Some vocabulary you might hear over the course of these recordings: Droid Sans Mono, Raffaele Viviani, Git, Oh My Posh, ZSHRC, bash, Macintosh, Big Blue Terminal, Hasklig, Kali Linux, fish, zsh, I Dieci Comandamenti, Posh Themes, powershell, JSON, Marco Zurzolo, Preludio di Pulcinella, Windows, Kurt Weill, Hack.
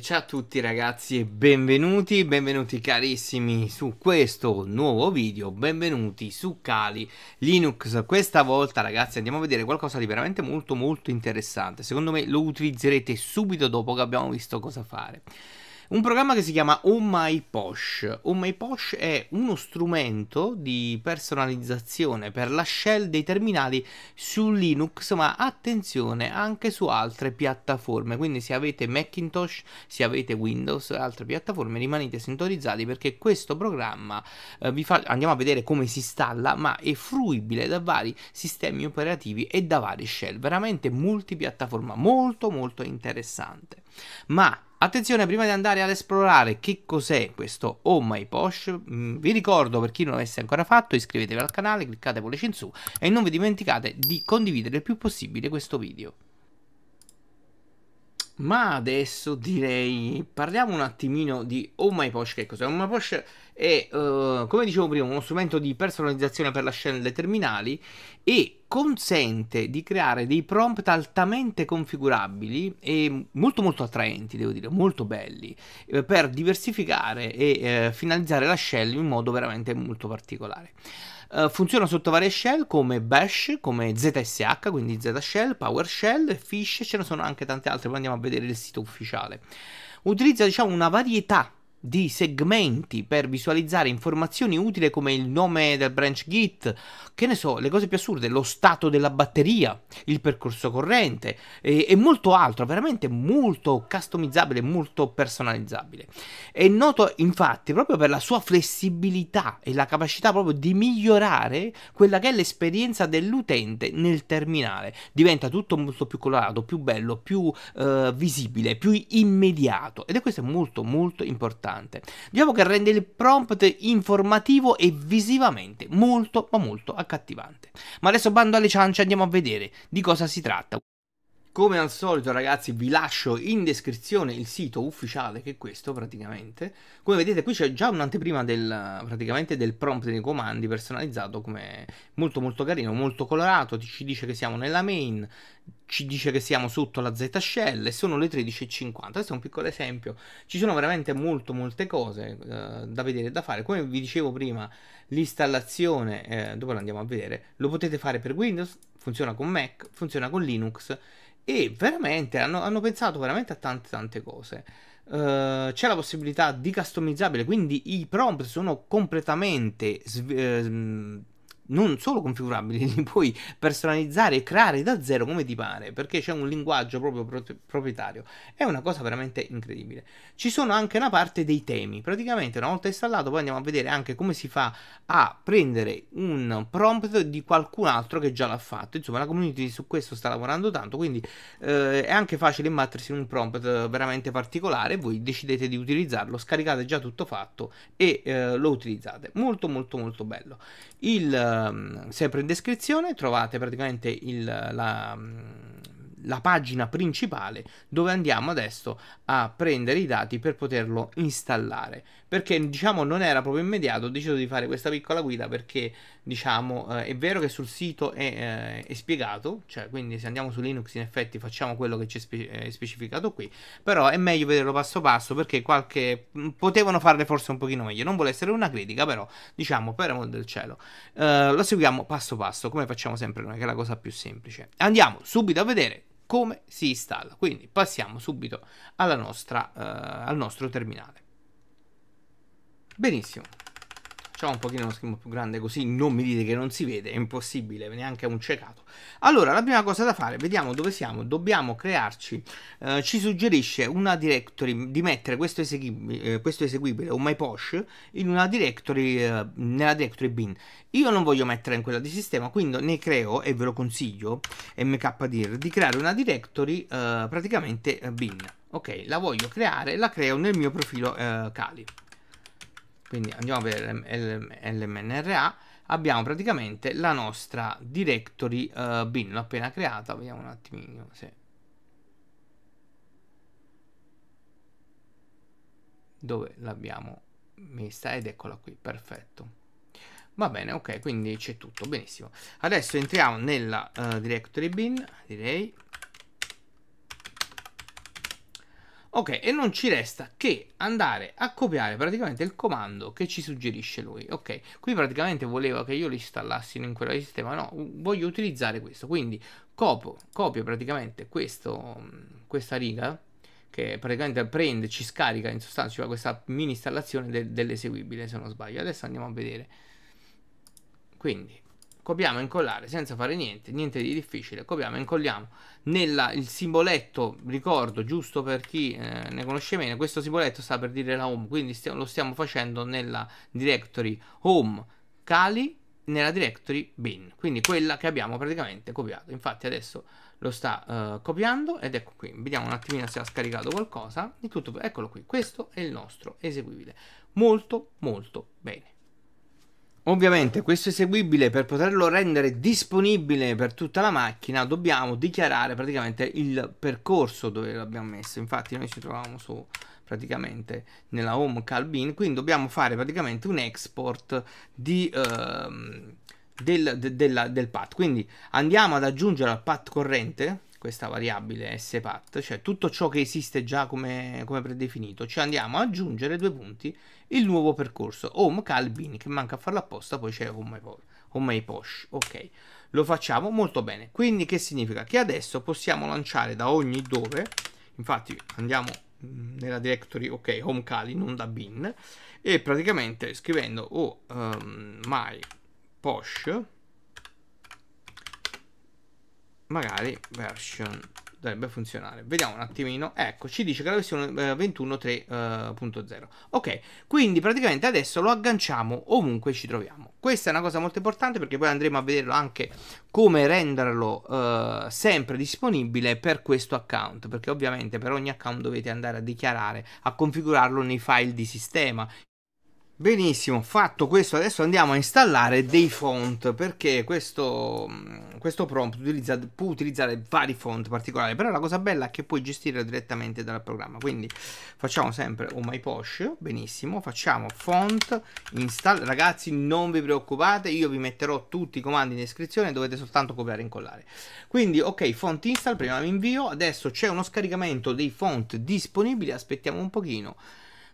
Ciao a tutti ragazzi e benvenuti carissimi su questo nuovo video, benvenuti su Kali Linux. Questa volta ragazzi andiamo a vedere qualcosa di veramente molto interessante, secondo me lo utilizzerete subito dopo che abbiamo visto cosa fare. Un programma che si chiama Oh My Posh. Oh My Posh è uno strumento di personalizzazione per la shell dei terminali su Linux, ma attenzione anche su altre piattaforme, quindi se avete Macintosh, se avete Windows e altre piattaforme rimanete sintonizzati, perché questo programma andiamo a vedere come si installa, ma è fruibile da vari sistemi operativi e da vari shell, veramente multipiattaforma, molto interessante. Ma attenzione, prima di andare ad esplorare che cos'è questo Oh My Posh, vi ricordo, per chi non l'avesse ancora fatto, iscrivetevi al canale, cliccate pollice in su e non vi dimenticate di condividere il più possibile questo video. Ma adesso direi parliamo un attimino di Oh My Posh. Che cos'è? Oh My Posh è, come dicevo prima, uno strumento di personalizzazione per la shell dei terminali e consente di creare dei prompt altamente configurabili e molto attraenti, devo dire, molto belli, per diversificare e finalizzare la shell in un modo veramente molto particolare. Funziona sotto varie shell come bash, come zsh, quindi zsh, powershell, fish, ce ne sono anche tante altre, poi andiamo a vedere il sito ufficiale. Utilizza, diciamo, una varietà di segmenti per visualizzare informazioni utili come il nome del branch Git, che ne so, le cose più assurde, lo stato della batteria, il percorso corrente e molto altro, veramente molto customizzabile, molto personalizzabile. È noto infatti proprio per la sua flessibilità e la capacità proprio di migliorare quella che è l'esperienza dell'utente nel terminale. Diventa tutto molto più colorato, più bello, più visibile, più immediato, ed è questo molto importante. Diciamo che rende il prompt informativo e visivamente molto accattivante. Ma adesso bando alle ciance, andiamo a vedere di cosa si tratta. Come al solito ragazzi vi lascio in descrizione il sito ufficiale, che è questo praticamente. Come vedete qui c'è già un'anteprima del prompt dei comandi personalizzato, come molto carino, molto colorato. Ci dice che siamo nella main, ci dice che siamo sotto la Z shell e sono le 13:50. Questo è un piccolo esempio, ci sono veramente molte cose da vedere e da fare. Come vi dicevo prima, l'installazione, dopo la andiamo a vedere, lo potete fare per Windows, funziona con Mac, funziona con Linux e veramente hanno pensato veramente a tante cose. C'è la possibilità di customizzabile, quindi i prompt sono completamente non solo configurabili, li puoi personalizzare e creare da zero come ti pare, perché c'è un linguaggio proprio proprietario. È una cosa veramente incredibile. Ci sono anche una parte dei temi, praticamente una volta installato poi andiamo a vedere anche come si fa a prendere un prompt di qualcun altro che già l'ha fatto. Insomma, la community su questo sta lavorando tanto, quindi è anche facile imbattersi in un prompt veramente particolare, voi decidete di utilizzarlo, scaricate già tutto fatto e lo utilizzate. Molto bello. Sempre in descrizione trovate praticamente la pagina principale dove andiamo adesso a prendere i dati per poterlo installare, perché diciamo non era proprio immediato. Ho deciso di fare questa piccola guida perché diciamo è vero che sul sito è spiegato, cioè quindi se andiamo su Linux in effetti facciamo quello che c'è specificato qui, però è meglio vederlo passo passo, perché potevano farle forse un pochino meglio. Non vuole essere una critica, però diciamo, per amor del cielo, lo seguiamo passo passo come facciamo sempre noi, che è la cosa più semplice. Andiamo subito a vedere come si installa, quindi passiamo subito alla al nostro terminale. Benissimo, facciamo un pochino uno schermo più grande, così non mi dite che non si vede, è impossibile, neanche un cecato. Allora, la prima cosa da fare, vediamo dove siamo, dobbiamo crearci, ci suggerisce una directory, di mettere questo eseguibile Oh My Posh in una directory, nella directory bin. Io non voglio mettere in quella di sistema, quindi ne creo, e ve lo consiglio, mkdir, di creare una directory praticamente bin. Ok, la voglio creare, la creo nel mio profilo Kali. Quindi andiamo per lmnra, abbiamo praticamente la nostra directory bin, l'ho appena creata, vediamo un attimino se dove l'abbiamo messa, ed eccola qui, perfetto. Va bene, ok, quindi c'è tutto, benissimo. Adesso entriamo nella directory bin, direi. Ok, e non ci resta che andare a copiare praticamente il comando che ci suggerisce lui. Ok, qui praticamente voleva che io lo installassi in quella di sistema, no, voglio utilizzare questo. Quindi copio praticamente questa riga che praticamente prende, ci scarica in sostanza, ci fa questa mini installazione dell'eseguibile, se non sbaglio. Adesso andiamo a vedere. Quindi copiamo e incollare senza fare niente di difficile, copiamo e incolliamo il simboletto, ricordo giusto per chi ne conosce meno, questo simboletto sta per dire la home, quindi lo stiamo facendo nella directory home Kali, nella directory bin, quindi quella che abbiamo praticamente copiato. Infatti adesso lo sta copiando ed ecco qui, vediamo un attimino se ha scaricato qualcosa, di tutto, eccolo qui, questo è il nostro eseguibile, molto molto bene. Ovviamente questo eseguibile, per poterlo rendere disponibile per tutta la macchina, dobbiamo dichiarare praticamente il percorso dove l'abbiamo messo. Infatti noi ci troviamo su praticamente nella home Kali bin, quindi dobbiamo fare praticamente un export del path. Quindi andiamo ad aggiungere al path corrente questa variabile spath, cioè tutto ciò che esiste già come predefinito, ci andiamo ad aggiungere due punti il nuovo percorso home Kali bin, che manca a farlo apposta, poi c'è Oh My Posh. Ok, lo facciamo molto bene. Quindi che significa? Che adesso possiamo lanciare da ogni dove, infatti andiamo nella directory ok home Kali, non da bin, e praticamente scrivendo Oh My Posh, magari version dovrebbe funzionare, vediamo un attimino. Ecco, ci dice che la versione 21.3.0. Ok, quindi praticamente adesso lo agganciamo ovunque ci troviamo. Questa è una cosa molto importante, perché poi andremo a vederlo anche come renderlo sempre disponibile per questo account, perché ovviamente per ogni account dovete andare a dichiarare, a configurarlo nei file di sistema. Benissimo, fatto questo adesso andiamo a installare dei font, perché questo prompt può utilizzare vari font particolari, però la cosa bella è che puoi gestirlo direttamente dal programma. Quindi facciamo sempre Oh My Posh, benissimo, facciamo font install. Ragazzi, non vi preoccupate, io vi metterò tutti i comandi in descrizione, dovete soltanto copiare e incollare. Quindi ok, font install, prima l'invio, adesso c'è uno scaricamento dei font disponibili, aspettiamo un pochino.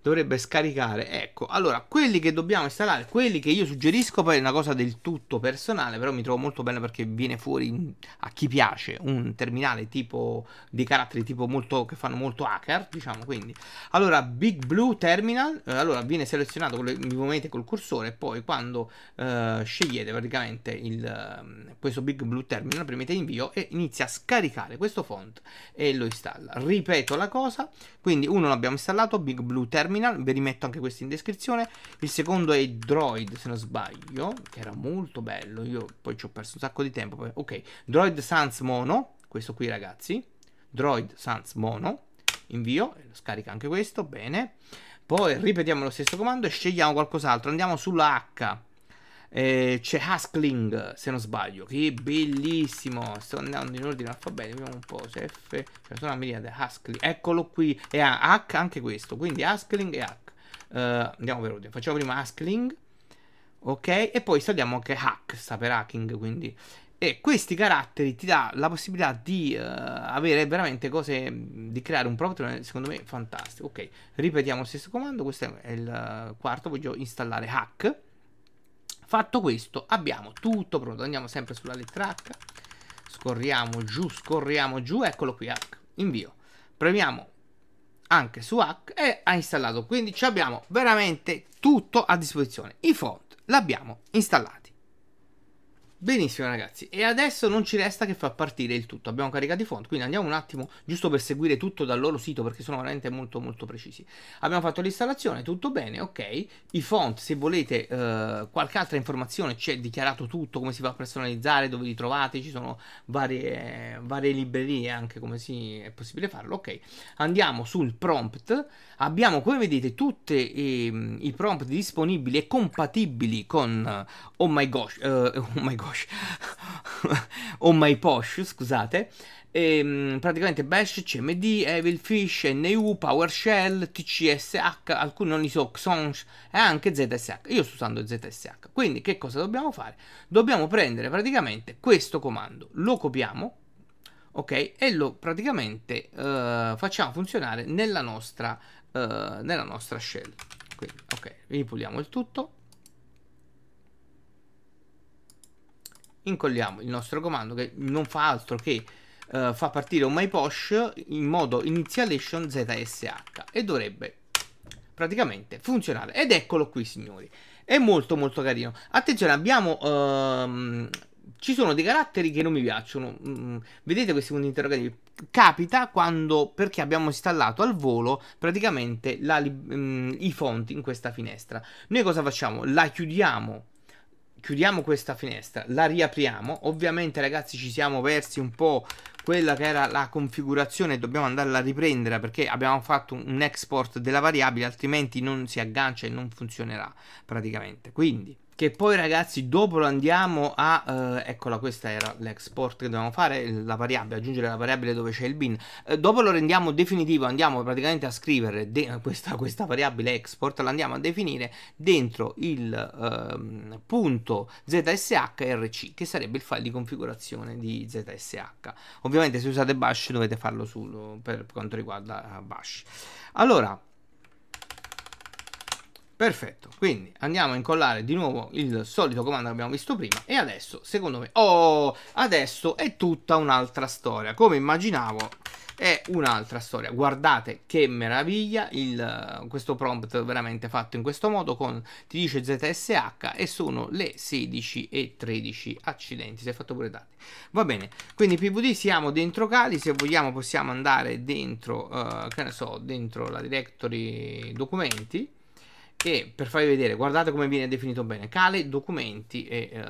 Dovrebbe scaricare, ecco, allora quelli che dobbiamo installare, quelli che io suggerisco, poi è una cosa del tutto personale, però mi trovo molto bene perché viene fuori a chi piace un terminale tipo di caratteri tipo molto, che fanno molto hacker, diciamo. Quindi allora Big Blue Terminal, allora viene selezionato, vi muovete col cursore e poi quando scegliete praticamente questo Big Blue Terminal premete invio e inizia a scaricare questo font e lo installa. Ripeto la cosa, quindi uno l'abbiamo installato, Big Blue Terminal, vi rimetto anche questo in descrizione. Il secondo è Droid, se non sbaglio, che era molto bello, io poi ci ho perso un sacco di tempo poi. Ok, Droid Sans Mono, questo qui ragazzi, Droid Sans Mono, invio, lo scarica anche questo, bene. Poi ripetiamo lo stesso comando e scegliamo qualcos'altro, andiamo sulla H, c'è Hasklig, se non sbaglio, che bellissimo. Sto andando in ordine alfabetico, vediamo un po', se F, cioè sono una miriade. Hasklig, eccolo qui, e Hack anche questo, quindi Hasklig e Hack. Andiamo per ordine, facciamo prima Hasklig, ok, e poi installiamo anche Hack, sta per hacking, quindi. E questi caratteri ti dà la possibilità di avere veramente cose, di creare un prompt, secondo me fantastico. Ok, ripetiamo lo stesso comando, questo è il quarto, voglio installare Hack. Fatto questo abbiamo tutto pronto, andiamo sempre sulla lettera H, scorriamo giù, eccolo qui H, invio, premiamo anche su H e ha installato. Quindi ci abbiamo veramente tutto a disposizione, i font l'abbiamo installati. Benissimo ragazzi, e adesso non ci resta che far partire il tutto. Abbiamo caricato i font, quindi andiamo un attimo giusto per seguire tutto dal loro sito, perché sono veramente molto molto precisi. Abbiamo fatto l'installazione, tutto bene, ok. I font, se volete qualche altra informazione, c'è dichiarato tutto, come si va a personalizzare, dove li trovate, ci sono varie librerie anche, come è possibile farlo. Ok, andiamo sul prompt, abbiamo come vedete tutti i prompt disponibili e compatibili con Oh My Posh, scusate, praticamente bash, cmd, evil, fish, nu, powershell, tcsh, alcuni non li so, xonsh e anche zsh. Io sto usando zsh, quindi che cosa dobbiamo fare? Dobbiamo prendere praticamente questo comando, lo copiamo, ok, e lo praticamente facciamo funzionare nella nostra shell. Quindi, ok, ripuliamo il tutto, incolliamo il nostro comando che non fa altro che fa partire un My Posh in modo initialization ZSH e dovrebbe praticamente funzionare. Ed eccolo qui, signori, è molto carino. Attenzione, abbiamo ci sono dei caratteri che non mi piacciono, vedete questi punti interrogativi? Capita quando, perché abbiamo installato al volo praticamente i font in questa finestra. Noi cosa facciamo? La chiudiamo questa finestra, la riapriamo. Ovviamente, ragazzi, ci siamo persi un po' quella che era la configurazione, dobbiamo andarla a riprendere perché abbiamo fatto un export della variabile, altrimenti non si aggancia e non funzionerà praticamente. Quindi, che poi, ragazzi, dopo lo andiamo a eccola, questa era l'export che dobbiamo fare, la variabile, aggiungere la variabile dove c'è il bin. Dopo lo rendiamo definitivo, andiamo praticamente a scrivere questa variabile export, la andiamo a definire dentro il punto zshrc, che sarebbe il file di configurazione di zsh. Ovviamente se usate bash dovete farlo per quanto riguarda bash. Allora, perfetto, quindi andiamo a incollare di nuovo il solito comando che abbiamo visto prima. E adesso, secondo me, adesso è tutta un'altra storia. Come immaginavo, è un'altra storia. Guardate che meraviglia questo prompt veramente fatto in questo modo, con ti dice ZSH e sono le 16:13. Accidenti, si è fatto pure tardi. Va bene, quindi pvd, siamo dentro Kali. Se vogliamo possiamo andare dentro, che ne so, dentro la directory documenti. E per farvi vedere, guardate come viene definito bene: Kali, documenti. E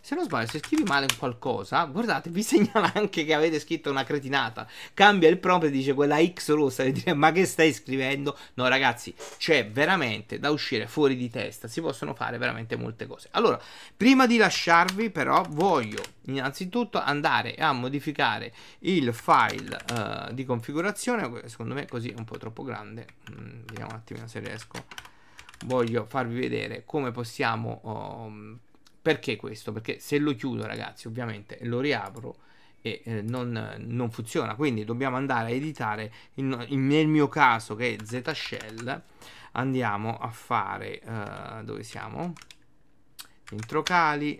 se non sbaglio, se scrivi male qualcosa, guardate, vi segnala anche che avete scritto una cretinata. Cambia il prompt e dice quella X rossa e dire: ma che stai scrivendo? No, ragazzi, c'è veramente da uscire fuori di testa. Si possono fare veramente molte cose. Allora, prima di lasciarvi, però, voglio innanzitutto andare a modificare il file di configurazione. Secondo me, così è un po' troppo grande. Vediamo un attimo se riesco. Voglio farvi vedere come possiamo, perché questo? Perché se lo chiudo, ragazzi, ovviamente lo riapro e non funziona. Quindi dobbiamo andare a editare, nel mio caso che è zshell, andiamo a fare, dove siamo? Dentro Kali,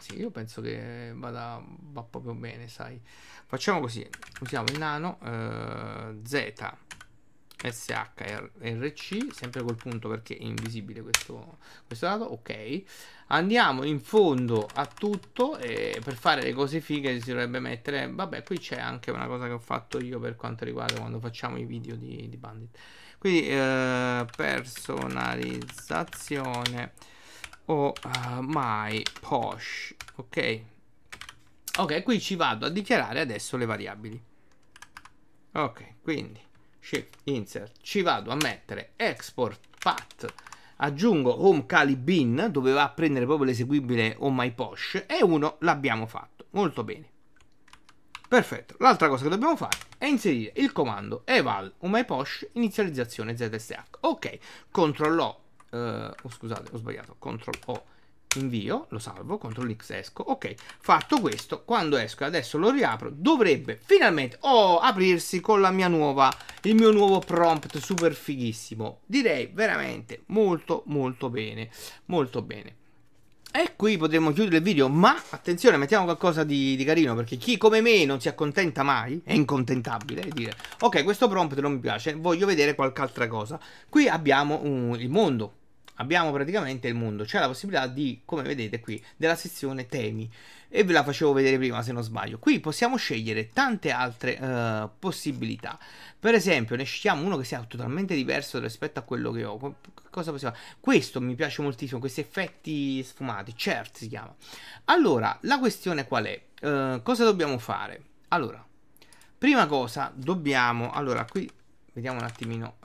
sì, io penso che va proprio bene, sai. Facciamo così, usiamo il nano, ZSHRC, sempre col punto perché è invisibile questo dato. Ok, andiamo in fondo a tutto e per fare le cose fighe si dovrebbe mettere, vabbè, qui c'è anche una cosa che ho fatto io per quanto riguarda quando facciamo i video di Bandit, quindi personalizzazione Oh My Posh. Ok, qui ci vado a dichiarare adesso le variabili. Ok, quindi Shift, Insert, ci vado a mettere Export Path, aggiungo Home Kali Bin, dove va a prendere proprio l'eseguibile Oh My Posh, e uno l'abbiamo fatto, molto bene, perfetto. L'altra cosa che dobbiamo fare è inserire il comando eval Oh My Posh inizializzazione zsh. ok, CTRL O, scusate, ho sbagliato, CTRL O invio, lo salvo, CTRL X esco. Ok, fatto questo, quando esco adesso lo riapro, dovrebbe finalmente aprirsi con il mio nuovo prompt super fighissimo. Direi veramente molto bene, molto bene. E qui potremmo chiudere il video, ma attenzione, mettiamo qualcosa di carino, perché chi come me non si accontenta mai, è incontentabile, è dire ok, questo prompt non mi piace, voglio vedere qualche altra cosa. Qui abbiamo il mondo. Abbiamo praticamente il mondo, c'è la possibilità di, come vedete qui, della sezione temi, e ve la facevo vedere prima se non sbaglio. Qui possiamo scegliere tante altre possibilità. Per esempio, ne scegliamo uno che sia totalmente diverso rispetto a quello che ho. Cosa possiamo fare? Questo mi piace moltissimo, questi effetti sfumati, certo si chiama. Allora, la questione qual è? Cosa dobbiamo fare? Allora, prima cosa dobbiamo, allora qui vediamo un attimino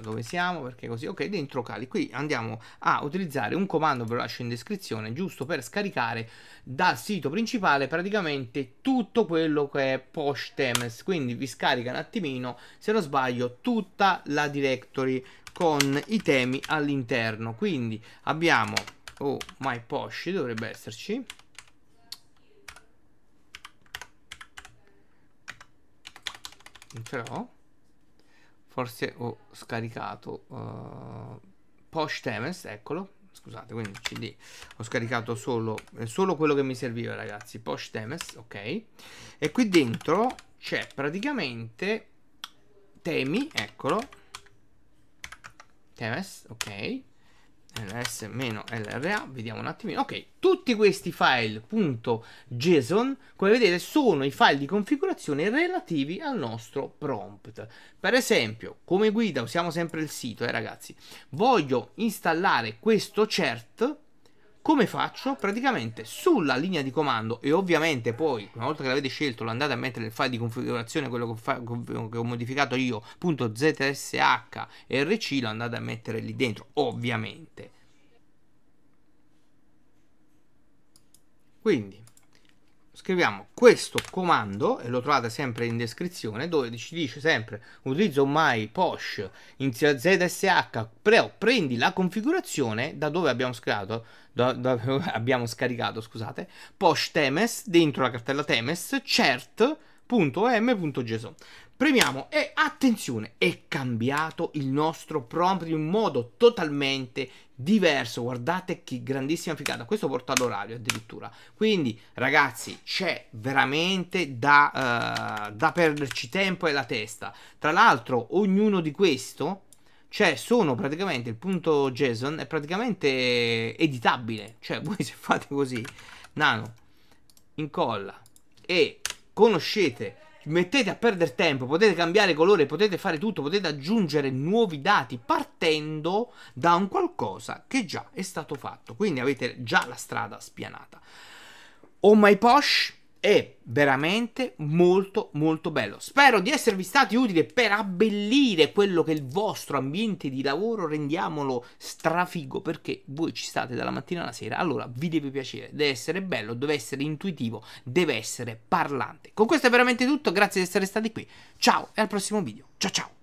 dove siamo, perché così, ok, dentro Kali, qui andiamo a utilizzare un comando, ve lo lascio in descrizione, giusto per scaricare dal sito principale praticamente tutto quello che è Posh Themes. Quindi vi scarica un attimino, se non sbaglio, tutta la directory con i temi all'interno. Quindi abbiamo Oh My Posh, dovrebbe esserci. non ce l'ho, forse ho scaricato Posh Themes, eccolo, scusate, quindi cd, ho scaricato solo quello che mi serviva, ragazzi, Posh Themes, ok, e qui dentro c'è praticamente temi, eccolo, Themes, ok, ls-lra, vediamo un attimino, ok, tutti questi file.json, come vedete, sono i file di configurazione relativi al nostro prompt. Per esempio, come guida usiamo sempre il sito, ragazzi, voglio installare questo cert, come faccio? Praticamente sulla linea di comando, e ovviamente poi una volta che l'avete scelto lo andate a mettere nel file di configurazione, quello che ho modificato io, .zsh.rc, lo andate a mettere lì dentro, ovviamente. Quindi scriviamo questo comando, e lo trovate sempre in descrizione, dove ci dice sempre utilizzo Oh My Posh inizia ZSH, prendi la configurazione da dove abbiamo scaricato, scusate, Posh Themes, dentro la cartella Themes, cert.m.json. Premiamo e attenzione, è cambiato il nostro prompt in modo totalmente diverso. Guardate che grandissima figata, questo portato orario addirittura. Quindi ragazzi, c'è veramente da perderci tempo e la testa. Tra l'altro ognuno di questo, cioè sono praticamente, il punto JSON è praticamente editabile, cioè voi se fate così, nano, incolla e conoscete, mettete a perdere tempo, potete cambiare colore, potete fare tutto, potete aggiungere nuovi dati partendo da un qualcosa che già è stato fatto, quindi avete già la strada spianata. Oh My Posh è veramente molto molto bello. Spero di esservi stati utili per abbellire quello che è il vostro ambiente di lavoro, rendiamolo strafigo, perché voi ci state dalla mattina alla sera, allora vi deve piacere, deve essere bello, deve essere intuitivo, deve essere parlante. Con questo è veramente tutto, grazie di essere stati qui, ciao e al prossimo video, ciao ciao!